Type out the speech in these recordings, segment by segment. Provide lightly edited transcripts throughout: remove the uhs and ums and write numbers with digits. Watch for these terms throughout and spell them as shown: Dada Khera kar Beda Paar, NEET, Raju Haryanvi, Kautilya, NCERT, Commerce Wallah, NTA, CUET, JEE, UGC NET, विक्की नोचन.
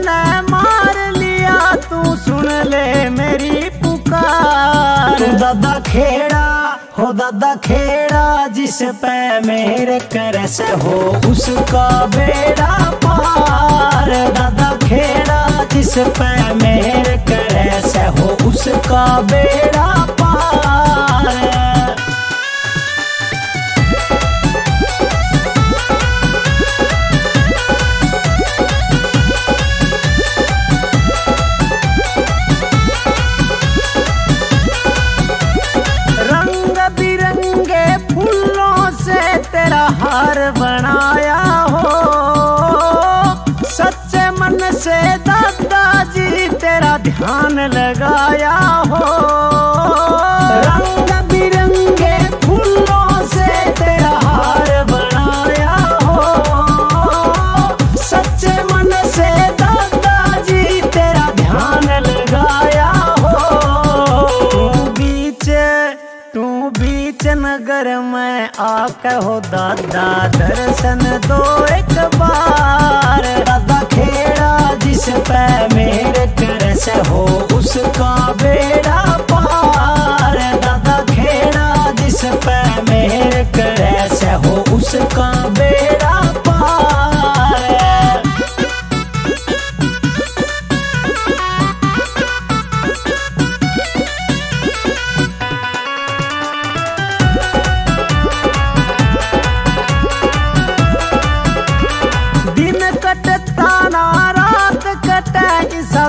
ने मार लिया, तू सुन ले मेरी पुकार। दादा खेड़ा हो दादा खेड़ा, जिस पे मेरे करस हो उसका बेड़ा पार। दादा खेड़ा जिस पे मेरे करस हो उसका बेड़ा पार। तेरा हार बनाया हो सच्चे मन से दादा जी, तेरा ध्यान लगाया हो। रंग बिरंगे फूलों से तेरा हार बनाया हो सच्चे मन से दादा जी, तेरा ध्यान लगाया हो। तू बीच नगर में आके हो दादा दर्शन दो एक बार। दादा खेड़ा जिस पे मेरे करस हो उसका बेड़ा पार। दादा खेड़ा जिस पे मेरे करस हो उसका बेड़ा पार।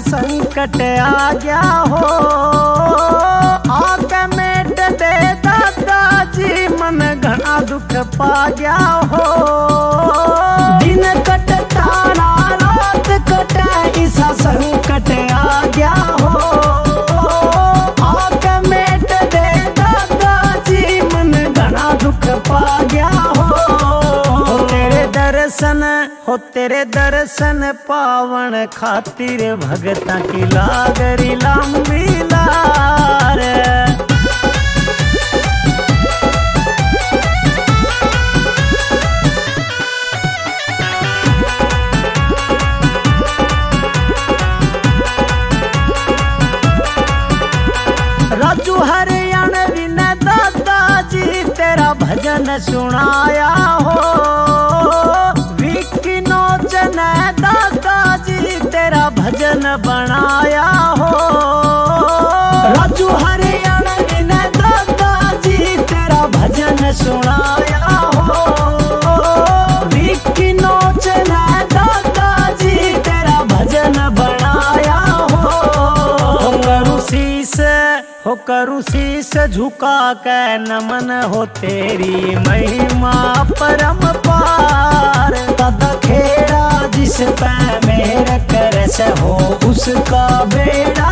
संकट आ गया हो आके मेटते दादा जी, मन घना दुख पा गया हो। दिन कटता ना रात कटे ऐसा संकट आ गया हो आके मेटते दादा जी, मन घना दुख पा गया हो। तेरे दर्शन पावन खातिर भगता की लागरी लंबी लार। राजू हरियाणवी ने दादा जी तेरा भजन सुनाया हो। दादा जी तेरा भजन बनाया हो। राजू हरियाणवी ने दादा जी तेरा भजन सुनाया हो। विक्की नोचन दादा जी तेरा भजन बनाया हो। करू शीस झुका के नमन हो तेरी महिमा परम पार। दादा खेड़ा जिस पे मेरे करस हो उसका बेड़ा